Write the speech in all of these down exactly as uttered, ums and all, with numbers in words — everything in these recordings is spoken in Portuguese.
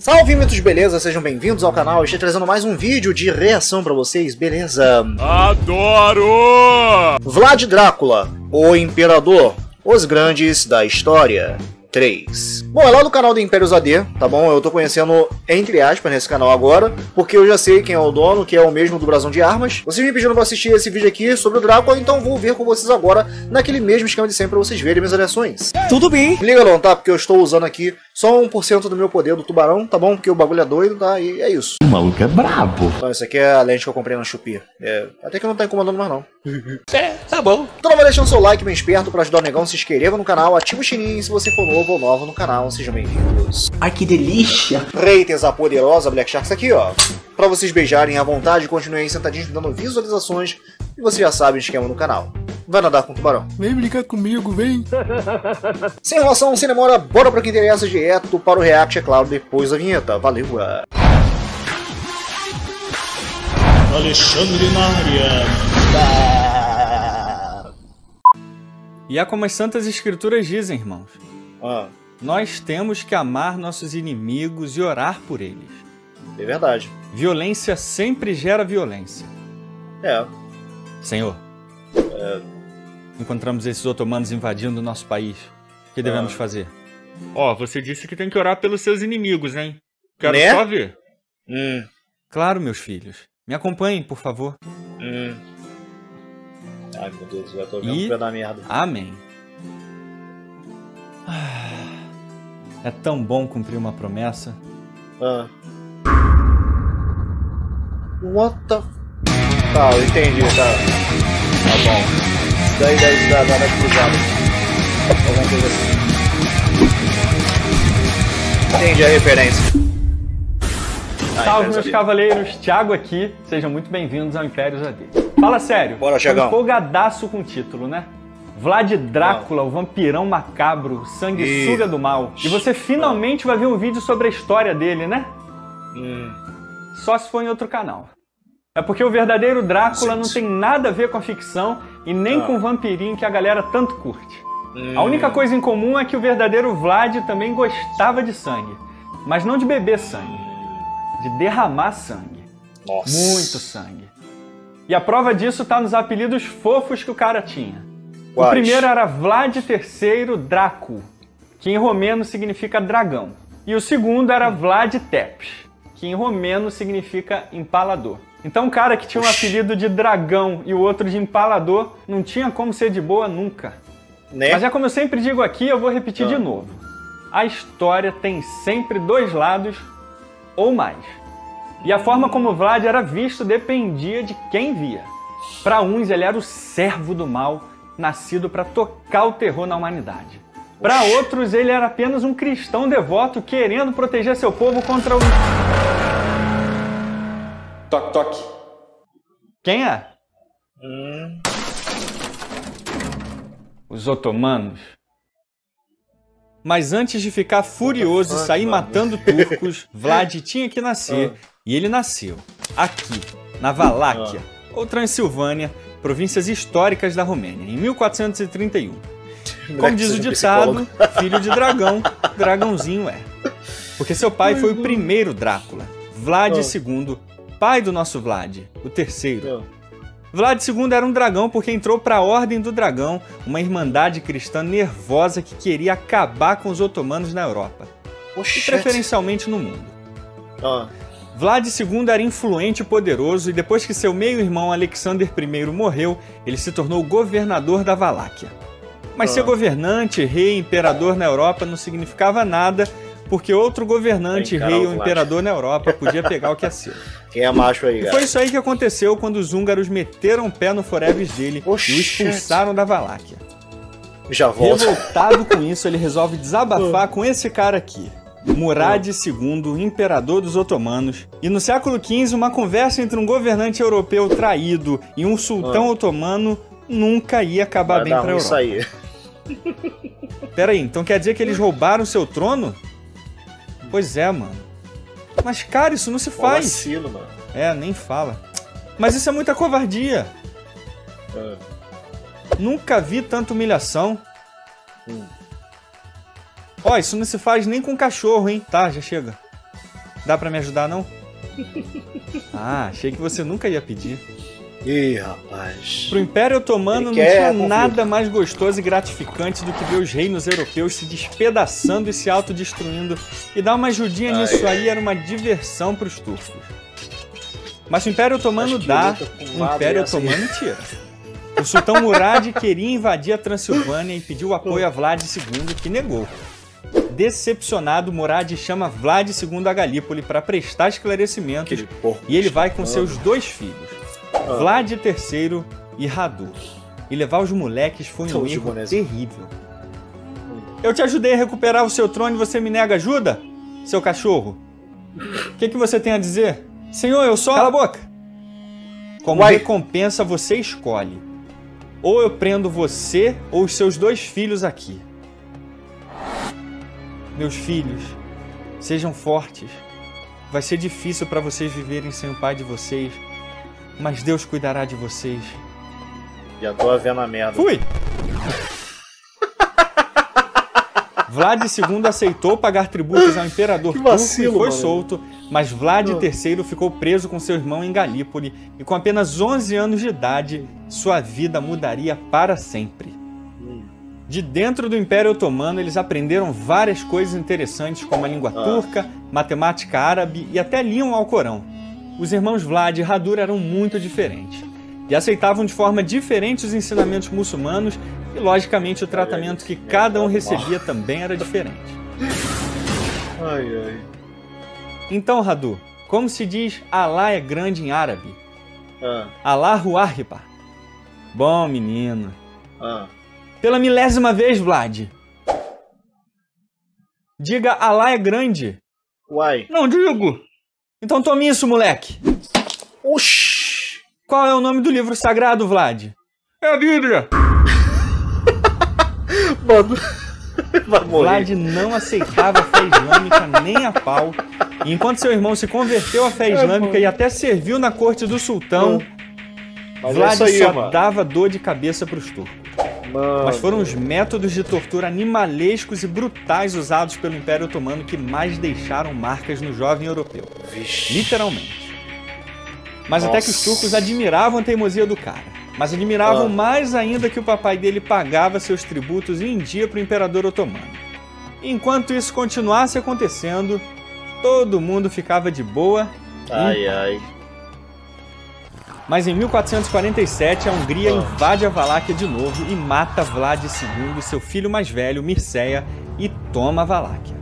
Salve, mitos, beleza? Sejam bem-vindos ao canal. Eu estou trazendo mais um vídeo de reação pra vocês, beleza? Adoro! Vlad Drácula, o Imperador, os Grandes da História três. Bom, é lá do canal do Impérios A D, tá bom? Eu tô conhecendo, entre aspas, nesse canal agora, porque eu já sei quem é o dono, que é o mesmo do Brasão de Armas. Vocês me pediram pra assistir esse vídeo aqui sobre o Drácula, então vou ver com vocês agora, naquele mesmo esquema de sempre, pra vocês verem minhas reações. Tudo bem? Liga não, tá? Porque eu estou usando aqui só um por cento do meu poder do tubarão, tá bom? Porque o bagulho é doido, tá? E é isso. O maluco é brabo. Então, isso aqui é a lente que eu comprei na Shopee. É, até que não tá incomodando mais, não. É, tá bom. Então não vai deixando seu like bem esperto pra ajudar o negão, se inscreva no canal, ativa o sininho se você for novo ou nova no canal, sejam bem-vindos. Ai, que delícia! Raters, a poderosa Black Sharks aqui, ó. Pra vocês beijarem à vontade, continuem aí sentadinhos dando visualizações. E você já sabe o esquema no canal. Vai nadar com o tubarão. Vem brincar comigo, vem. Sem enrolação, sem demora, bora pra que interessa, direto para o react, é claro, depois da vinheta. Valeu! Alexandre na área. E é como as santas escrituras dizem, irmãos. Ah. Nós temos que amar nossos inimigos e orar por eles. É verdade. Violência sempre gera violência. É. Senhor, é... encontramos esses otomanos invadindo o nosso país. O que devemos ah. fazer? Ó, oh, você disse que tem que orar pelos seus inimigos, hein? Quero né? só ver. Hum. Claro, meus filhos. Me acompanhem, por favor. Hum. Ai, meu Deus, eu já tô vendo e... o pé da merda. Amém. É tão bom cumprir uma promessa. Ah. What the... Tá, eu entendi, tá. Tá bom. Isso daí deve se dar na cruzada. Alguma coisa assim. Entendi a referência. Ah, Salve, meus cavaleiros. Thiago aqui. Sejam muito bem-vindos ao Impérios A D. Fala sério. Bora, Thiagão. Tô empolgadaço com o título, né? Vlad Drácula, não. o vampirão macabro, sanguessuga e... do mal. E você finalmente vai ver um vídeo sobre a história dele, né? Hum. Só se for em outro canal. É porque o verdadeiro Drácula não tem nada a ver com a ficção e nem não. com o vampirinho que a galera tanto curte. Hum. A única coisa em comum é que o verdadeiro Vlad também gostava de sangue. Mas não de beber sangue. De derramar sangue. Nossa. Muito sangue. E a prova disso tá nos apelidos fofos que o cara tinha. O primeiro era Vlad terceiro Dracu, que em romeno significa dragão. E o segundo era Vlad Tepes, que em romeno significa empalador. Então o cara que tinha um apelido de dragão e o outro de empalador não tinha como ser de boa nunca. Né? Mas é como eu sempre digo aqui, eu vou repetir ah. de novo. A história tem sempre dois lados ou mais. E a forma como Vlad era visto dependia de quem via. Para uns ele era o servo do mal, nascido para tocar o terror na humanidade. Para outros, ele era apenas um cristão devoto querendo proteger seu povo contra o... Toque, toque. Quem é? Hum. Os otomanos. Mas antes de ficar furioso e sair matando turcos, Vlad tinha que nascer, e ele nasceu aqui, na Valáquia, ou Transilvânia, províncias históricas da Romênia, em mil quatrocentos e trinta e um. Como diz o ditado, filho de dragão, dragãozinho é. Porque seu pai foi o primeiro Drácula, Vlad segundo, pai do nosso Vlad, o terceiro. Vlad segundo era um dragão porque entrou para a Ordem do Dragão, uma irmandade cristã nervosa que queria acabar com os otomanos na Europa, e preferencialmente no mundo. Vlad segundo era influente e poderoso, e depois que seu meio-irmão Alexander primeiro morreu, ele se tornou governador da Valáquia. Mas ah. ser governante, rei, imperador na Europa não significava nada, porque outro governante, Ei, cara, rei ou imperador na Europa podia pegar o que é seu. Quem é macho aí, galera? E foi isso aí que aconteceu quando os húngaros meteram o pé no foreves dele Oxi. e o expulsaram da Valáquia. Já volto. Revoltado com isso, ele resolve desabafar com esse cara aqui. Murad segundo, imperador dos otomanos, e no século quinze uma conversa entre um governante europeu traído e um sultão ah. otomano nunca ia acabar Vai bem para a Europa. Aí. Peraí, então quer dizer que eles roubaram seu trono? Pois é, mano. Mas cara, isso não se faz. Vacilo, mano. É, nem fala. Mas isso é muita covardia. Ah. Nunca vi tanta humilhação. Hum. Ó, oh, isso não se faz nem com cachorro, hein? Tá, já chega. Dá pra me ajudar, não? Ah, achei que você nunca ia pedir. Ih, rapaz. Pro Império Otomano não tinha nada mais gostoso e gratificante do que ver os reinos europeus se despedaçando e se autodestruindo. E dar uma ajudinha Ai. nisso aí era uma diversão pros turcos. Mas o Império Otomano dá, o Império Otomano assim. tira. O sultão Murad queria invadir a Transilvânia e pediu apoio a Vlad segundo, que negou. Decepcionado, Murad chama Vlad segundo a Galípoli para prestar esclarecimentos e ele vai com seus dois filhos, Vlad terceiro e Radu. E levar os moleques foi um erro terrível. Eu te ajudei a recuperar o seu trono e você me nega ajuda? Seu cachorro. O que, que você tem a dizer? Senhor, eu só... Cala a boca! Como Uai. recompensa, você escolhe. Ou eu prendo você ou os seus dois filhos aqui. Meus filhos, sejam fortes. Vai ser difícil para vocês viverem sem o pai de vocês, mas Deus cuidará de vocês. Já tô vendo a merda. Fui! Vlad segundo aceitou pagar tributos ao imperador turco e foi mano. solto, mas Vlad terceiro ficou preso com seu irmão em Galípoli e com apenas onze anos de idade, sua vida mudaria para sempre. De dentro do Império Otomano, eles aprenderam várias coisas interessantes, como a língua ah. turca, matemática árabe e até liam o Alcorão. Os irmãos Vlad e Radu eram muito diferentes, e aceitavam de forma diferente os ensinamentos muçulmanos e, logicamente, o tratamento que cada um recebia também era diferente. Ai, ai. Então, Radu, como se diz Alá é grande em árabe? Ah. Allahu Akbar. Bom, menino. Ah. Pela milésima vez, Vlad. Diga, Alá é grande. Uai. Não digo. Então tome isso, moleque. Oxi. Qual é o nome do livro sagrado, Vlad? É a Bíblia. Mano. Vai morrer. Vlad não aceitava a fé islâmica nem a pau. E enquanto seu irmão se converteu à fé islâmica é, e até serviu na corte do sultão, Mas Vlad é aí, só mano. dava dor de cabeça para os turcos. Mano. Mas foram os métodos de tortura animalescos e brutais usados pelo Império Otomano que mais deixaram marcas no jovem europeu. Vixe. Literalmente. Mas Nossa. até que os turcos admiravam a teimosia do cara. Mas admiravam ah. mais ainda que o papai dele pagava seus tributos em dia para o Imperador Otomano. Enquanto isso continuasse acontecendo, todo mundo ficava de boa. Ai, ai. Mas em mil quatrocentos e quarenta e sete, a Hungria invade a Valáquia de novo e mata Vlad segundo, seu filho mais velho, Mircea, e toma a Valáquia.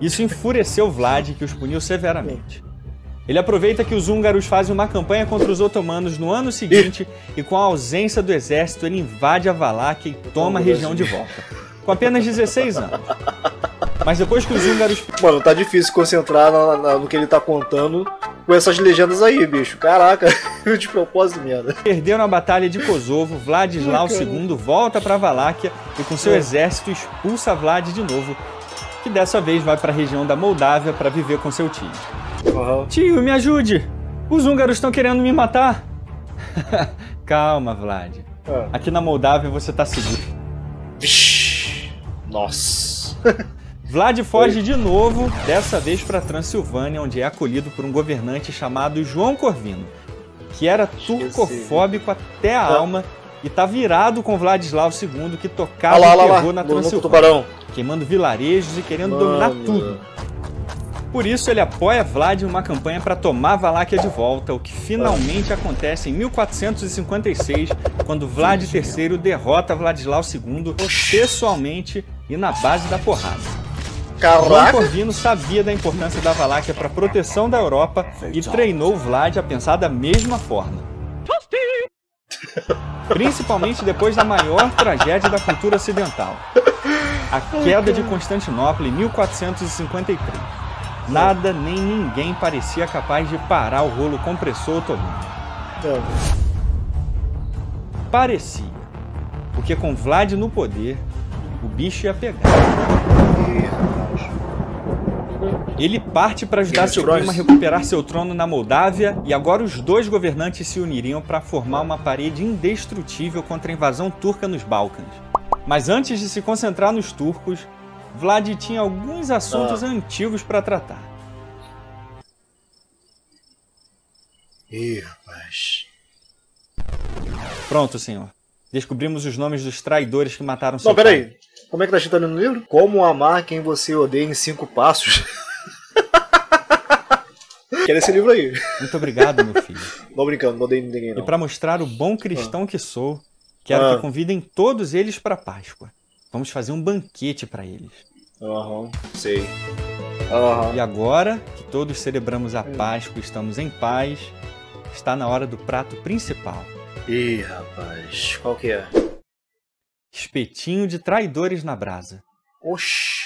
Isso enfureceu Vlad, que os puniu severamente. Ele aproveita que os húngaros fazem uma campanha contra os otomanos no ano seguinte e, com a ausência do exército, ele invade a Valáquia e toma a região de volta, com apenas dezesseis anos. Mas depois que os húngaros... Mano, tá difícil concentrar na, na, no que ele tá contando com essas legendas aí, bicho. Caraca, eu de propósito, merda. Perderam a batalha de Kosovo, Vladislau segundo volta pra Valáquia e com seu exército expulsa Vlad de novo, que dessa vez vai pra região da Moldávia pra viver com seu tio. Uhum. Tio, me ajude! Os húngaros estão querendo me matar! Calma, Vlad. É. Aqui na Moldávia você tá seguro. Vixe! Nossa! Vlad foge Oi. de novo, dessa vez para Transilvânia, onde é acolhido por um governante chamado João Corvino, que era turcofóbico até a ah. alma e tá virado com Vladislau segundo, que tocava ah lá, e pegou na Transilvânia, queimando vilarejos e querendo Mano. dominar tudo. Por isso, ele apoia Vlad em uma campanha para tomar Valáquia de volta, o que finalmente ah. acontece em mil quatrocentos e cinquenta e seis, quando Vlad terceiro derrota Vladislau segundo pessoalmente e na base da porrada. João Corvino sabia da importância da Valáquia para a proteção da Europa e treinou Vlad a pensar da mesma forma. Principalmente depois da maior tragédia da cultura ocidental, a queda de Constantinopla em mil quatrocentos e cinquenta e três. Nada nem ninguém parecia capaz de parar o rolo compressor otomano. Parecia, porque com Vlad no poder, o bicho ia pegar. Ele parte para ajudar seu primo a recuperar seu trono na Moldávia e agora os dois governantes se uniriam para formar uma parede indestrutível contra a invasão turca nos Balcãs. Mas antes de se concentrar nos turcos, Vlad tinha alguns assuntos ah. antigos para tratar. Ih, rapaz. Pronto, senhor. Descobrimos os nomes dos traidores que mataram seu pai. Não, peraí. Como é que tá escrito no livro? Como amar quem você odeia em cinco passos. Quero esse livro aí. Muito obrigado, meu filho. Não brincando, não odeio ninguém, não. E pra mostrar o bom cristão ah. que sou, quero ah. que convidem todos eles pra Páscoa. Vamos fazer um banquete pra eles. Aham, uhum, sei. Uhum. E agora que todos celebramos a Páscoa e estamos em paz, está na hora do prato principal. Ih, rapaz, qual que é? Espetinho de traidores na brasa. Oxi.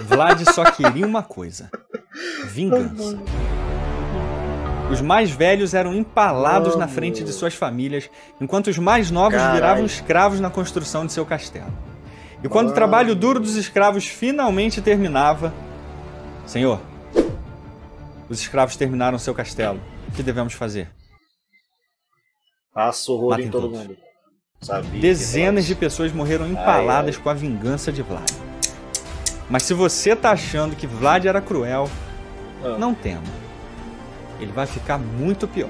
Vlad só queria uma coisa. Vingança. Os mais velhos eram empalados oh, na frente meu. de suas famílias, enquanto os mais novos Carai. viravam escravos na construção de seu castelo. E quando oh. o trabalho duro dos escravos finalmente terminava... Senhor, os escravos terminaram seu castelo. O que devemos fazer? Passa horror em todo mundo. Sabia Dezenas de pessoas morreram empaladas ai, ai. com a vingança de Vlad. Mas se você tá achando que Vlad era cruel, ah. não tema. Ele vai ficar muito pior.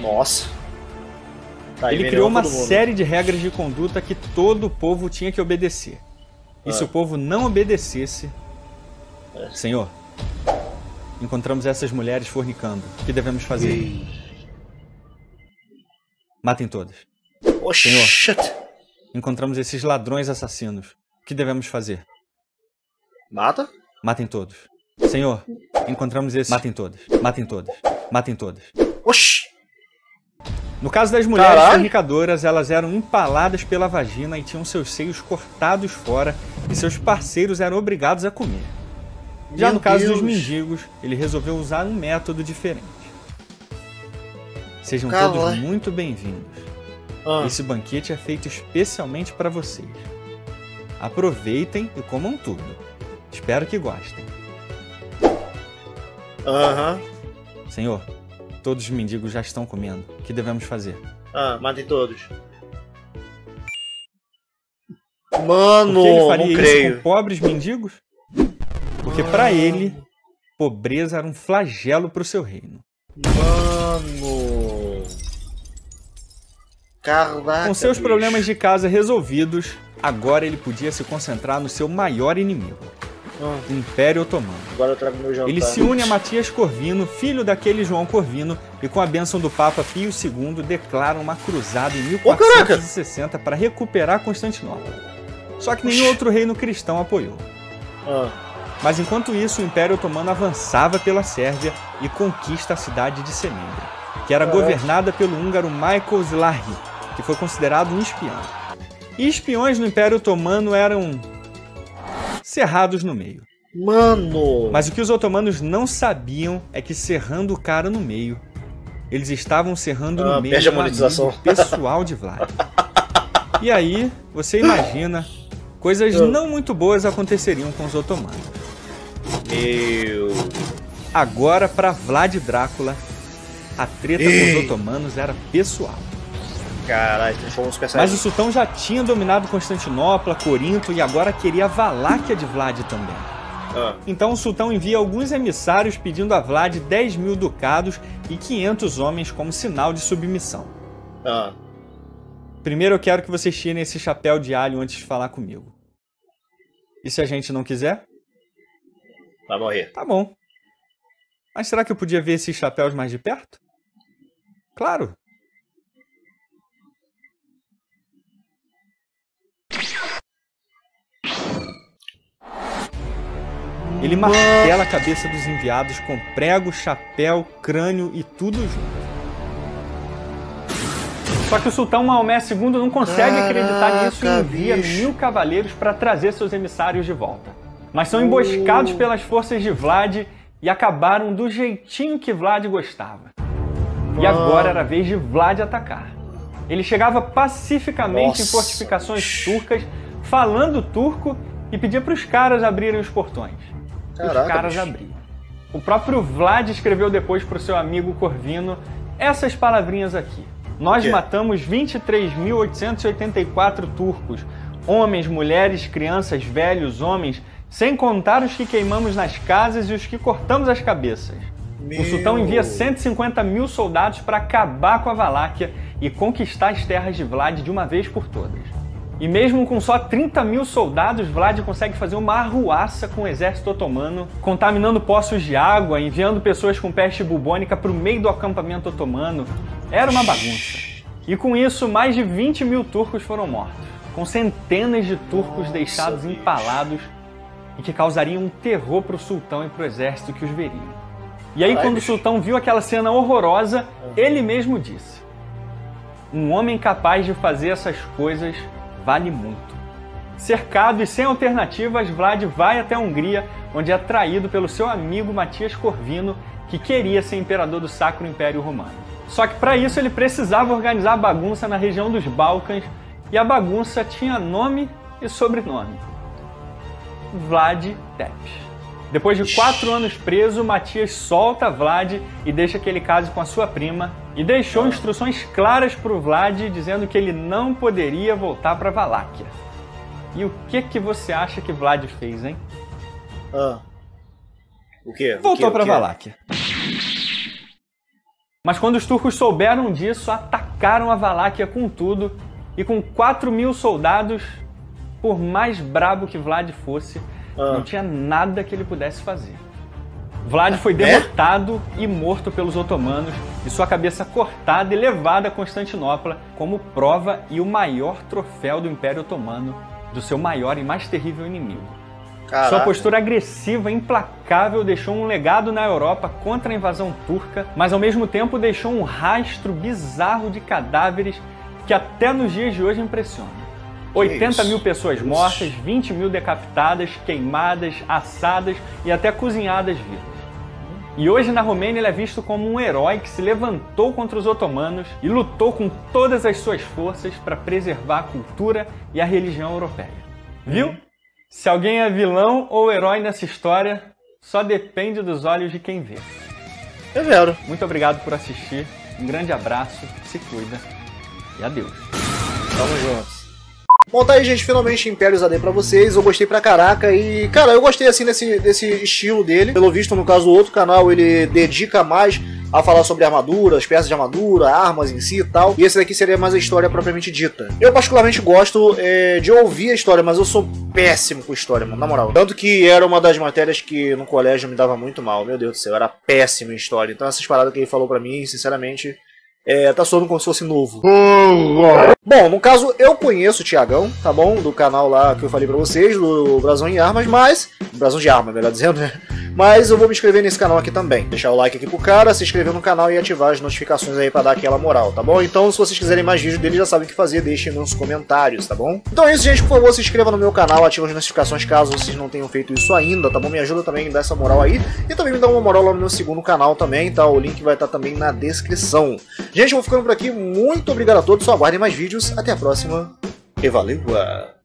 Nossa. Tá, ele criou uma série de regras de conduta que todo o povo tinha que obedecer. E ah. se o povo não obedecesse... É. Senhor, encontramos essas mulheres fornicando. O que devemos fazer? E... Matem todas. Oh, Senhor, shit. encontramos esses ladrões assassinos. O que devemos fazer? Mata? Matem todos. Senhor, encontramos esses... Matem todas. Matem todas. Matem todas. Oxi! No caso das mulheres Caralho. fornicadoras, elas eram empaladas pela vagina e tinham seus seios cortados fora e seus parceiros eram obrigados a comer. Já Meu no caso Deus. dos mendigos, ele resolveu usar um método diferente. Sejam Calma. todos muito bem-vindos. Ah. Esse banquete é feito especialmente para vocês. Aproveitem e comam tudo. Espero que gostem. Aham. Uh-huh. Senhor, todos os mendigos já estão comendo. O que devemos fazer? Ah, matem todos. Mano, Por que ele faria não isso creio. com pobres mendigos? Porque Mano. pra ele, pobreza era um flagelo para o seu reino. Mano... Caraca, com seus problemas de casa resolvidos, agora ele podia se concentrar no seu maior inimigo, hum. o Império Otomano. Agora eu trago meu jantar. Ele se une a Matias Corvino, filho daquele João Corvino, e com a bênção do Papa Pio segundo declara uma cruzada em mil quatrocentos e sessenta oh, para recuperar Constantinopla. Só que nenhum outro reino cristão apoiou. Ah. Mas enquanto isso, o Império Otomano avançava pela Sérvia e conquista a cidade de Semendria, que era ah, governada é? pelo húngaro Michael Szilágyi, que foi considerado um espião. E espiões no Império Otomano eram... serrados no meio. Mano! Mas o que os otomanos não sabiam é que serrando o cara no meio, eles estavam serrando ah, no meio do amigo pessoal de Vlad. E aí, você imagina, coisas não muito boas aconteceriam com os otomanos. Meu... Agora, para Vlad Drácula, a treta Ei. com os otomanos era pessoal. Caralho, mas o sultão já tinha dominado Constantinopla, Corinto e agora queria a Valáquia de Vlad também. Ah. Então o sultão envia alguns emissários pedindo a Vlad dez mil ducados e quinhentos homens como sinal de submissão. Ah. Primeiro eu quero que vocês tirem esse chapéu de alho antes de falar comigo. E se a gente não quiser? Vai morrer. Tá bom. Mas será que eu podia ver esses chapéus mais de perto? Claro. Ele martela a cabeça dos enviados com prego, chapéu, crânio e tudo junto. Só que o sultão Maomé segundo não consegue acreditar nisso e envia mil cavaleiros para trazer seus emissários de volta. Mas são emboscados pelas forças de Vlad e acabaram do jeitinho que Vlad gostava. E agora era a vez de Vlad atacar. Ele chegava pacificamente Nossa. em fortificações turcas, falando turco e pedia para os caras abrirem os portões. Caraca, os caras abriam. O próprio Vlad escreveu depois para o seu amigo Corvino essas palavrinhas aqui. Nós matamos vinte e três mil oitocentos e oitenta e quatro turcos, homens, mulheres, crianças, velhos, homens, sem contar os que queimamos nas casas e os que cortamos as cabeças. Meu... O sultão envia cento e cinquenta mil soldados para acabar com a Valáquia e conquistar as terras de Vlad de uma vez por todas. E mesmo com só trinta mil soldados, Vlad consegue fazer uma arruaça com o exército otomano, contaminando poços de água, enviando pessoas com peste bubônica para o meio do acampamento otomano. Era uma bagunça. E com isso, mais de vinte mil turcos foram mortos, com centenas de turcos Nossa, deixados empalados e que causariam um terror para o sultão e para o exército que os veriam. E aí, quando o sultão viu aquela cena horrorosa, ele mesmo disse: "Um homem capaz de fazer essas coisas vale muito." Cercado e sem alternativas, Vlad vai até a Hungria, onde é traído pelo seu amigo Matias Corvino, que queria ser imperador do Sacro Império Romano. Só que para isso ele precisava organizar a bagunça na região dos Balcãs, e a bagunça tinha nome e sobrenome: Vlad Tepes. Depois de quatro anos preso, Matias solta Vlad e deixa que ele case com a sua prima, e deixou instruções claras para o Vlad, dizendo que ele não poderia voltar para a Valáquia. E o que que você acha que Vlad fez, hein? Ah. O quê? Voltou para a Valáquia. Mas quando os turcos souberam disso, atacaram a Valáquia com tudo, e com quatro mil soldados, por mais brabo que Vlad fosse, não tinha nada que ele pudesse fazer. Vlad foi derrotado e morto pelos otomanos, e sua cabeça cortada e levada a Constantinopla como prova e o maior troféu do Império Otomano, do seu maior e mais terrível inimigo. Caraca. Sua postura agressiva e implacável deixou um legado na Europa contra a invasão turca, mas ao mesmo tempo deixou um rastro bizarro de cadáveres que até nos dias de hoje impressiona. oitenta mil pessoas mortas, vinte mil decapitadas, queimadas, assadas e até cozinhadas vivas. E hoje na Romênia ele é visto como um herói que se levantou contra os otomanos e lutou com todas as suas forças para preservar a cultura e a religião europeia. Viu? Se alguém é vilão ou herói nessa história, só depende dos olhos de quem vê. É verdade. Muito obrigado por assistir, um grande abraço, se cuida e adeus. Tamo junto. Bom, tá aí, gente, finalmente Impérios A D pra vocês. Eu gostei pra caraca e, cara, eu gostei assim desse, desse estilo dele. Pelo visto, no caso do outro canal, ele dedica mais a falar sobre armaduras, peças de armadura, armas em si e tal. E esse daqui seria mais a história propriamente dita. Eu particularmente gosto é, de ouvir a história, mas eu sou péssimo com história, mano, na moral. Tanto que era uma das matérias que no colégio me dava muito mal. Meu Deus do céu, eu era péssimo em história. Então essas paradas que ele falou pra mim, sinceramente... É, tá soando como se fosse novo. Bom, no caso, eu conheço o Tiagão, tá bom? Do canal lá que eu falei pra vocês, do Brasão de Armas, mas... Brasão de Armas, melhor dizendo, né? Mas eu vou me inscrever nesse canal aqui também. Deixar o like aqui pro cara, se inscrever no canal e ativar as notificações aí pra dar aquela moral, tá bom? Então, se vocês quiserem mais vídeos dele, já sabem o que fazer, deixem nos comentários, tá bom? Então é isso, gente. Por favor, se inscreva no meu canal, ativa as notificações caso vocês não tenham feito isso ainda, tá bom? Me ajuda também a dar essa moral aí. E também me dá uma moral lá no meu segundo canal também, tá? O link vai estar também na descrição. Gente, eu vou ficando por aqui. Muito obrigado a todos. Só aguardem mais vídeos. Até a próxima. E valeu!